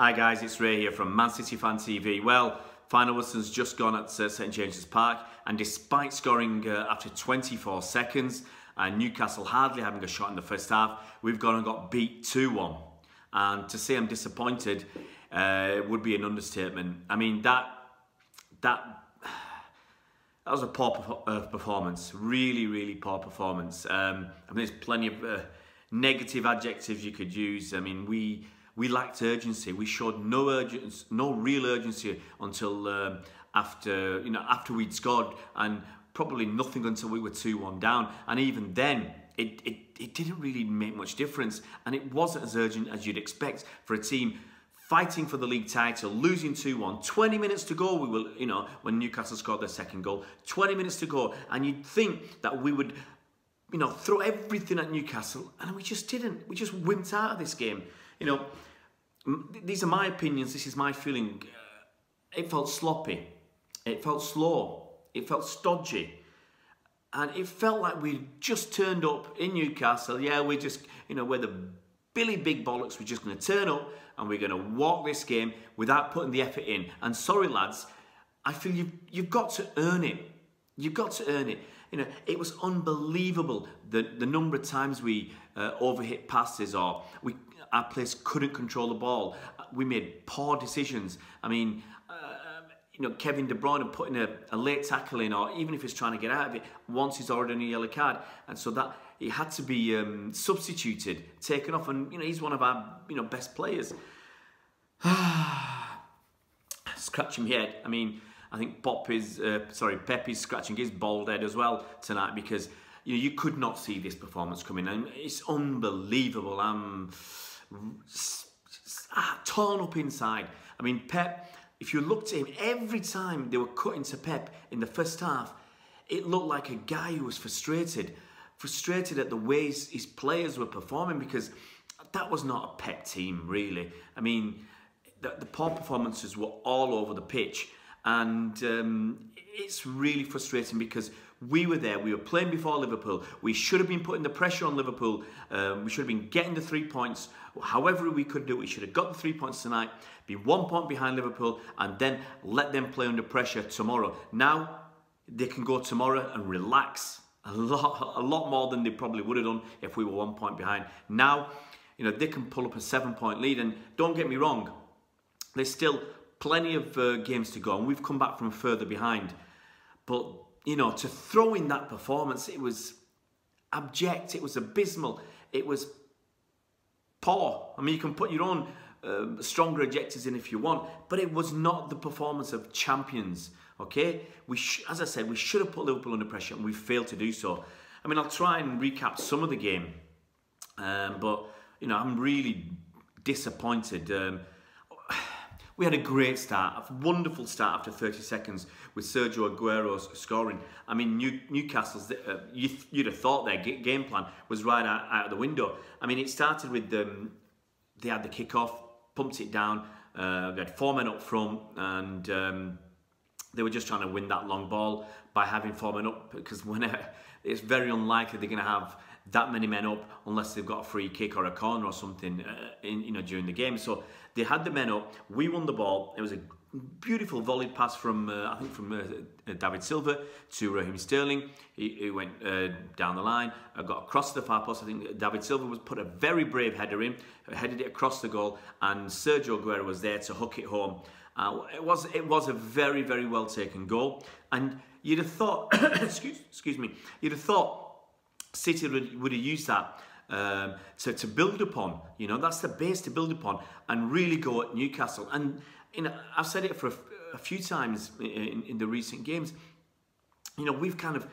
Hi guys, it's Ray here from Man City Fan TV. Well, final whistle's just gone at St James's Park, and despite scoring after 24 seconds and Newcastle hardly having a shot in the first half, we've gone and got beat 2-1. And to say I'm disappointed would be an understatement. I mean, that was a poor performance. Really, really poor performance. I mean, there's plenty of negative adjectives you could use. I mean, we lacked urgency. We showed no real urgency until after we'd scored, and probably nothing until we were 2-1 down. And even then, it didn't really make much difference, and it wasn't as urgent as you'd expect for a team fighting for the league title, losing 2-1. 20 minutes to go. We will, when Newcastle scored their second goal, 20 minutes to go, and you'd think that we would, throw everything at Newcastle, and we just didn't. We just wimped out of this game. These are my opinions, this is my feeling. It felt sloppy, it felt slow, it felt stodgy, and it felt like we just turned up in Newcastle. Yeah, we're just, we're the Billy Big Bollocks, we're just going to turn up and we're going to walk this game without putting the effort in. And sorry lads, I feel you've got to earn it. You've got to earn it. It was unbelievable the number of times we overhit passes, or our players couldn't control the ball. We made poor decisions. I mean, Kevin De Bruyne putting a late tackle in, or even if he's trying to get out of it, once he's already on a yellow card, and so that he had to be substituted, taken off. And he's one of our best players. Scratching my head. I mean, I think Pep is scratching his bald head as well tonight, because you could not see this performance coming, and it's unbelievable. I'm torn up inside. I mean, Pep, if you looked at him, every time they were cutting to Pep in the first half, it looked like a guy who was frustrated at the ways his players were performing, because that was not a Pep team, really. I mean, the poor performances were all over the pitch. And it's really frustrating, because we were there, we were playing before Liverpool, we should have been putting the pressure on Liverpool, we should have been getting the 3 points, however we could do it. We should have got the 3 points tonight, be 1 point behind Liverpool, and then let them play under pressure tomorrow. Now, they can go tomorrow and relax a lot more than they probably would have done if we were 1 point behind. Now, they can pull up a 7-point lead, and don't get me wrong, they're still plenty of games to go, and we've come back from further behind. But, to throw in that performance, it was abject, it was abysmal, it was poor. I mean, you can put your own stronger adjectives in if you want, but it was not the performance of champions, okay? As I said, we should have put Liverpool under pressure, and we failed to do so. I mean, I'll try and recap some of the game, but, I'm really disappointed. We had a great start, a wonderful start after 30 seconds with Sergio Aguero scoring. I mean, Newcastle's, you'd have thought their game plan was right out of the window. I mean, it started with, they had the kickoff, pumped it down, they had 4 men up front, and they were just trying to win that long ball by having 4 men up, because it's very unlikely they're going to have that many men up unless they've got a free kick or a corner or something during the game. So they had the men up, we won the ball. It was a beautiful volleyed pass from I think from David Silva to Raheem Sterling. He went down the line, got across the far post. I think David Silva was put a very brave header in, headed it across the goal, and Sergio Aguero was there to hook it home. It was a very, very well taken goal, and you'd have thought excuse me, you'd have thought City would have used that to build upon. That's the base to build upon and really go at Newcastle. And I've said it for a few times in the recent games. We've kind of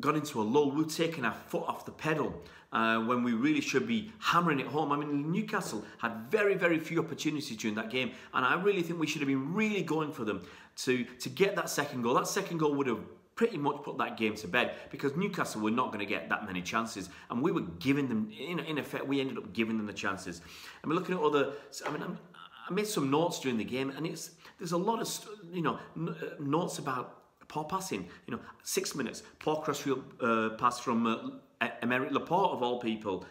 got into a lull. We've taken our foot off the pedal when we really should be hammering it home. I mean, Newcastle had very, very few opportunities during that game, and I really think we should have been really going for them to get that second goal. That second goal would have pretty much put that game to bed, because Newcastle were not going to get that many chances, and we were giving them, in effect, we ended up giving them the chances. I mean, looking at other, I made some notes during the game, and there's a lot of, notes about poor passing. 6 minutes, poor crossfield pass from Emerick Laporte, of all people.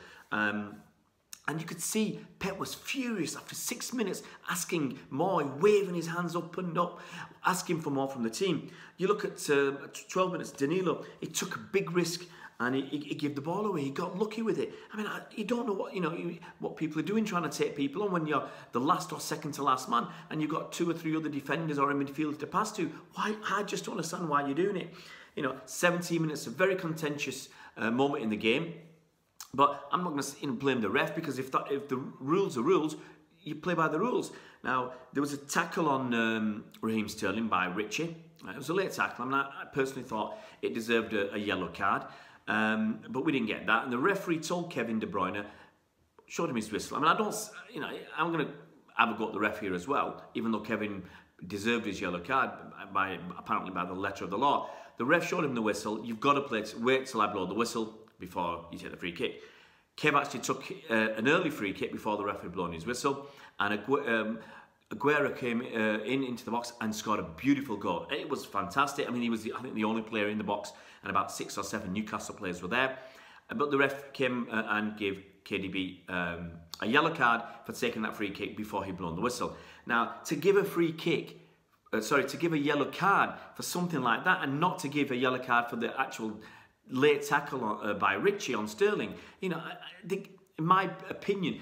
And you could see Pep was furious after 6 minutes, asking more, waving his hands up and up, asking for more from the team. You look at 12 minutes, Danilo, he took a big risk and he gave the ball away. He got lucky with it. I mean, you don't know what, you know, what people are doing, trying to take people on when you're the last or second to last man and you've got two or three other defenders or a midfielder to pass to. Why? I just don't understand why you're doing it. You know, 17 minutes, a very contentious moment in the game. But I'm not going to blame the ref, because if the rules are rules, you play by the rules. Now, there was a tackle on Raheem Sterling by Ritchie. It was a late tackle. I mean, I personally thought it deserved a yellow card, but we didn't get that. And the referee told Kevin De Bruyne, showed him his whistle. I mean, I don't, you know, I'm going to have a go at the ref here as well, even though Kevin deserved his yellow card, by apparently by the letter of the law. The ref showed him the whistle. You've got to play, wait till I blow the whistle before you take the free kick. Kev actually took an early free kick before the referee blown his whistle, and Aguero came into the box and scored a beautiful goal. It was fantastic. I mean, he was, I think, the only player in the box, and about 6 or 7 Newcastle players were there. But the ref came and gave KDB a yellow card for taking that free kick before he blown the whistle. Now, to give a free kick, to give a yellow card for something like that, and not to give a yellow card for the actual late tackle on, by Ritchie on Sterling, you know, I think, in my opinion,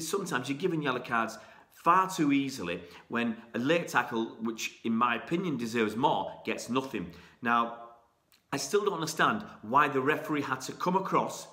sometimes you're giving yellow cards far too easily when a late tackle, which in my opinion deserves more, gets nothing. Now, I still don't understand why the referee had to come across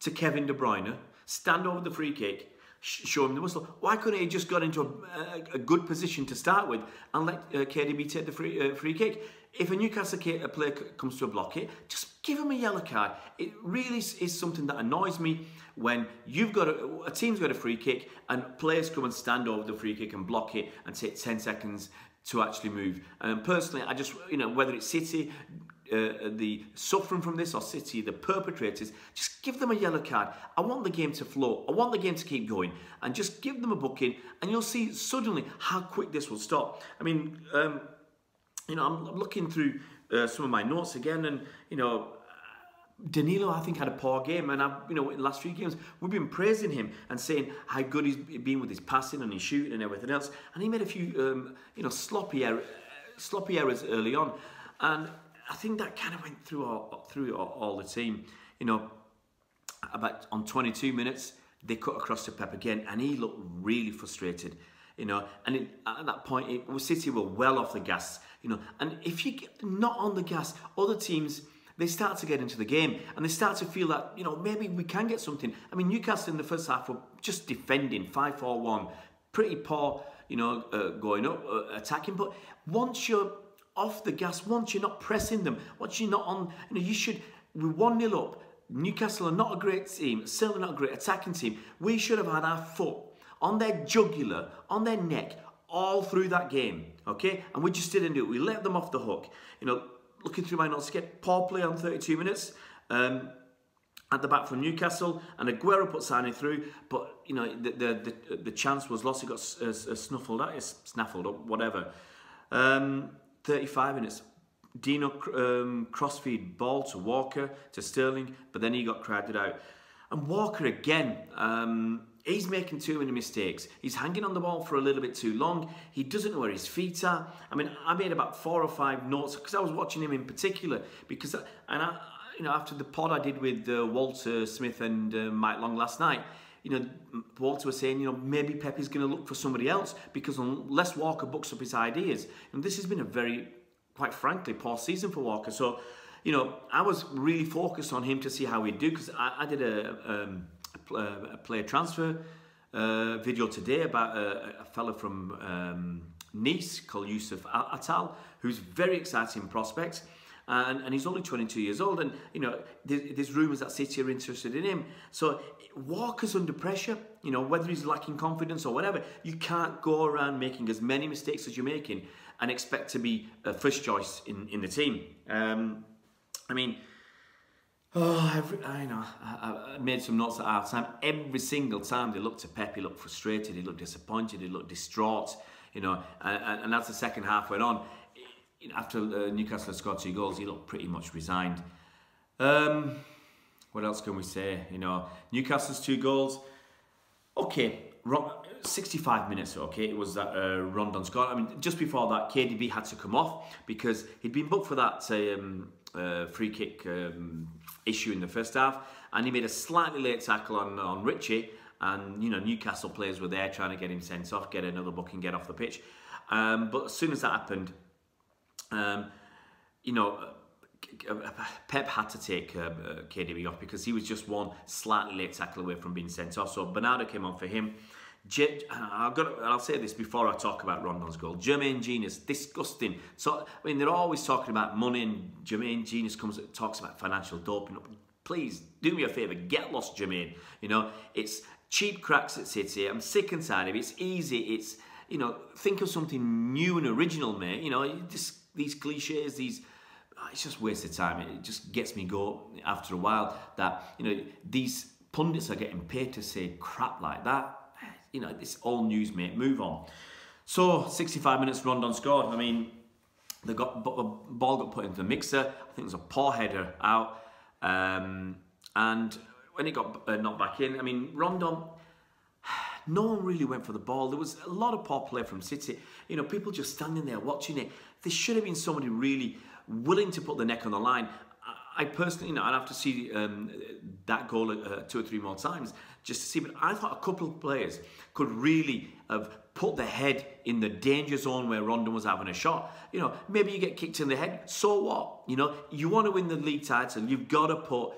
to Kevin De Bruyne, stand over the free kick, show him the whistle. Why couldn't he just got into a good position to start with and let KDB take the free kick? If a Newcastle player comes to a block it, just give him a yellow card. It really is something that annoys me when you've got a team's got a free kick and players come and stand over the free kick and block it and take 10 seconds to actually move. And personally, I just, you know, whether it's City the suffering from this, or City, the perpetrators, just give them a yellow card. I want the game to flow. I want the game to keep going, and just give them a booking, and you'll see suddenly how quick this will stop. I mean, you know, I'm looking through some of my notes again, and you know, Danilo, I think, had a poor game, and I've, you know, in the last few games we've been praising him and saying how good he's been with his passing and his shooting and everything else, and he made a few, you know, sloppy errors early on, and I think that kind of went through all the team. You know, about on 22 minutes, they cut across to Pep again, and he looked really frustrated. You know, and at that point, City were well off the gas. You know, and if you're not on the gas, other teams, they start to get into the game and they start to feel that, you know, maybe we can get something. I mean, Newcastle in the first half were just defending 5-4-1, pretty poor. You know, going up, attacking, but once you're off the gas, once you're not pressing them, once you're not on, you know, you should, we're 1-0 up. Newcastle are not a great team, certainly not a great attacking team. We should have had our foot on their jugular, on their neck, all through that game, okay? And we just didn't do it. We let them off the hook. You know, looking through my notes again, poor play on 32 minutes. At the back from Newcastle, and Aguero put Sané through, but, you know, the chance was lost. He got snaffled up, whatever. 35 minutes, Dino crossfeed ball to Walker, to Sterling, but then he got crowded out. And Walker again, he's making too many mistakes. He's hanging on the ball for a little bit too long. He doesn't know where his feet are. I mean, I made about 4 or 5 notes because I was watching him in particular. Because, you know, after the pod I did with Walter Smith and Mike Long last night, you know, Walter was saying, you know, maybe Pep is going to look for somebody else because unless Walker books up his ideas. And this has been a very, quite frankly, poor season for Walker. So, you know, I was really focused on him to see how he'd do, because I did a player transfer video today about a fella from Nice called Yusuf Atal, who's very exciting prospect. And he's only 22 years old, and you know there's rumours that City are interested in him. So Walker's under pressure, you know, whether he's lacking confidence or whatever. You can't go around making as many mistakes as you're making and expect to be a first choice in the team. I mean, I made some notes at half time. Every single time they looked at Pep, he looked frustrated, he looked disappointed, he looked distraught, you know. And as the second half went on, after Newcastle had scored 2 goals, he looked pretty much resigned. What else can we say? You know, Newcastle's 2 goals. Okay, 65 minutes, okay, it was that Rondon scored. I mean, just before that, KDB had to come off because he'd been booked for that free kick issue in the first half, and he made a slightly late tackle on Ritchie, and, you know, Newcastle players were there trying to get him sent off, get another book and get off the pitch. But as soon as that happened, you know, Pep had to take KDB off because he was just one slightly late tackle away from being sent off. So Bernardo came on for him. I'll say this before I talk about Rondon's goal. Jermaine Jenas, disgusting. So I mean, they're always talking about money, and Jermaine Jenas comes and talks about financial doping. Please do me a favour, get lost, Jermaine. You know, it's cheap cracks at City. I'm sick and tired of it. It's easy. It's, you know, think of something new and original, mate. You know, these cliches, it's just a waste of time. It just gets me go after a while that, you know, these pundits are getting paid to say crap like that. You know, it's all news, mate. Move on. So, 65 minutes, Rondon scored. I mean, the ball got put into the mixer. I think it was a poor header out. And when it got knocked back in, I mean, Rondon, no one really went for the ball. There was a lot of poor play from City. You know, people just standing there watching it. There should have been somebody really willing to put the neck on the line. I personally, you know, I'd have to see that goal 2 or 3 more times just to see. But I thought a couple of players could really have put their head in the danger zone where Rondon was having a shot. You know, maybe you get kicked in the head, so what? You know, you want to win the league title, you've got to put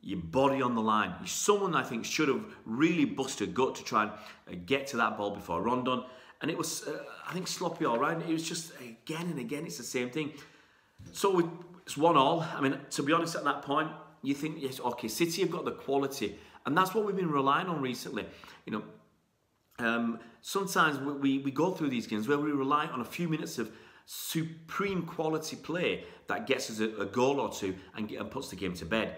your body on the line. Someone, I think, should have really busted a gut to try and get to that ball before Rondon. And it was, I think, sloppy all round. It was just, again and again, it's the same thing. So it's 1-1. I mean, to be honest, at that point, you think, yes, okay, City have got the quality, and that's what we've been relying on recently. You know, sometimes we go through these games where we rely on a few minutes of supreme quality play that gets us a goal or two and puts the game to bed.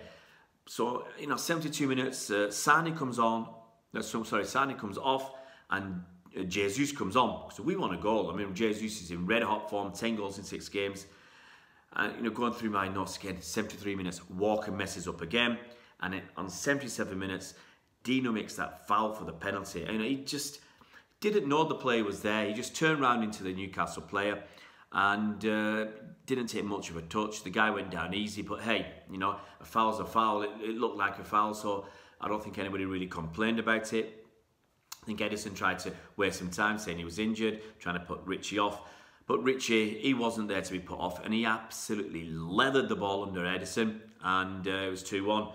So, you know, 72 minutes, Sané comes on. No, sorry, Sané comes off, and Jesus comes on. So we want a goal. I mean, Jesus is in red hot form, 10 goals in 6 games. And, you know, going through my notes again, 73 minutes, Walker messes up again. And then on 77 minutes, Dino makes that foul for the penalty. You know, he just didn't know the play was there. He just turned round into the Newcastle player and didn't take much of a touch. The guy went down easy, but hey, you know, a foul's a foul. It looked like a foul, so I don't think anybody really complained about it. I think Edison tried to waste some time saying he was injured, trying to put Ritchie off. But Ritchie, he wasn't there to be put off, and he absolutely leathered the ball under Edison, and it was 2-1.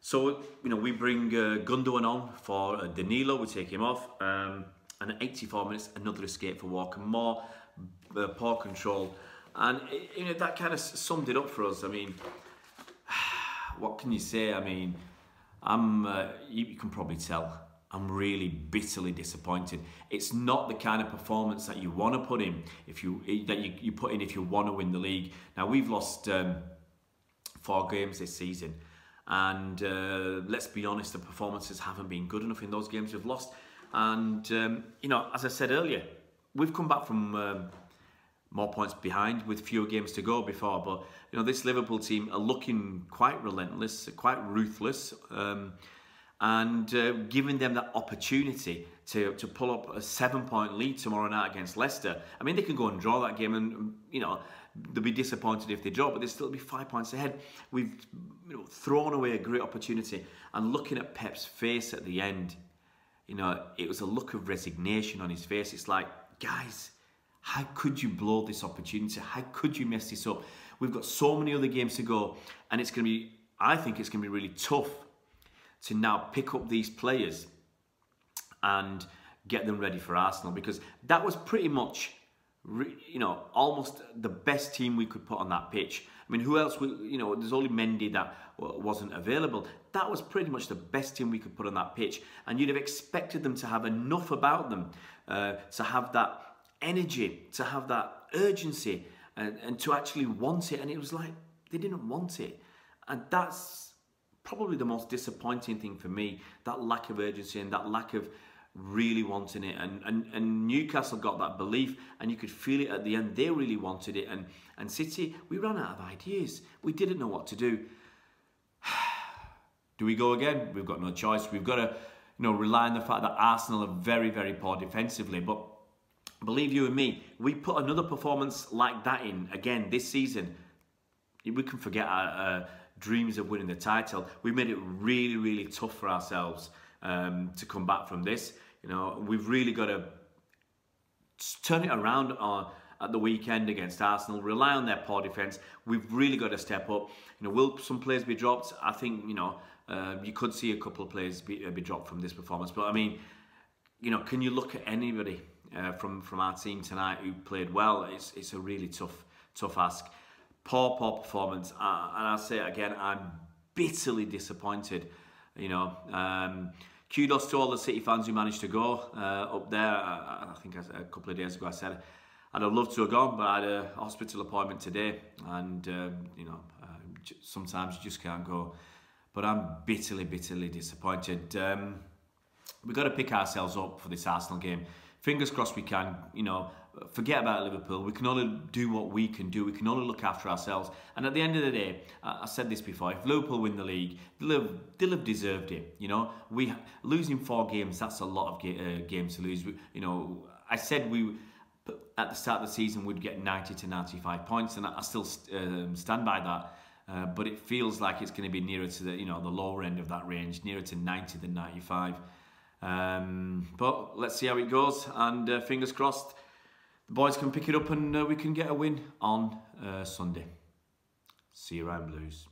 So, you know, we bring Gundogan on for Danilo, we take him off, and at 84 minutes, another escape for Walker, more poor control, and, you know, that kind of summed it up for us. I mean, what can you say? I mean, you can probably tell, I'm really bitterly disappointed. It's not the kind of performance that you want to put in if you want to win the league. Now, we've lost 4 games this season, and let's be honest, the performances haven't been good enough in those games we've lost. And you know, as I said earlier, we've come back from more points behind with fewer games to go before. But you know, this Liverpool team are looking quite relentless, quite ruthless. And giving them that opportunity to pull up a 7-point lead tomorrow night against Leicester. I mean, they can go and draw that game, and, you know, they'll be disappointed if they draw, but they'll still be 5 points ahead. We've, you know, thrown away a great opportunity. And looking at Pep's face at the end, you know, it was a look of resignation on his face. It's like, guys, how could you blow this opportunity? How could you mess this up? We've got so many other games to go, and it's going to be, I think it's going to be really tough to now pick up these players and get them ready for Arsenal, because that was pretty much, you know, almost the best team we could put on that pitch. I mean, who else? You know, there's only Mendy that wasn't available. That was pretty much the best team we could put on that pitch, and you'd have expected them to have enough about them, to have that energy, to have that urgency, and to actually want it. And it was like they didn't want it, and that's probably the most disappointing thing for me, that lack of urgency and that lack of really wanting it. And Newcastle got that belief, and you could feel it at the end. They really wanted it. And City, we ran out of ideas. We didn't know what to do. Do we go again? We've got no choice. We've got to, rely on the fact that Arsenal are very, very poor defensively. But believe you and me, we put another performance like that in again this season, we can forget our dreams of winning the title. We made it really, really tough for ourselves to come back from this. We've really got to turn it around at the weekend against Arsenal, rely on their poor defence. We've really got to step up. Will some players be dropped? I think, you could see a couple of players be dropped from this performance. But, I mean, can you look at anybody from our team tonight who played well? It's a really tough ask. Poor, poor performance. And I'll say it again, I'm bitterly disappointed, Kudos to all the City fans who managed to go up there. I think a couple of days ago I said I'd have loved to have gone, but I had a hospital appointment today, and sometimes you just can't go. But I'm bitterly, bitterly disappointed. We've got to pick ourselves up for this Arsenal game. Fingers crossed we can. Forget about Liverpool. We can only do what we can do. We can only look after ourselves. And at the end of the day, I said this before, if Liverpool win the league, they'll have deserved it. We losing 4 games, that's a lot of games to lose. I said we at the start of the season would get 90 to 95 points, and I still stand by that. But it feels like it's going to be nearer to the lower end of that range, nearer to 90 than 95. But let's see how it goes, and fingers crossed the boys can pick it up and we can get a win on Sunday. See you around, Blues.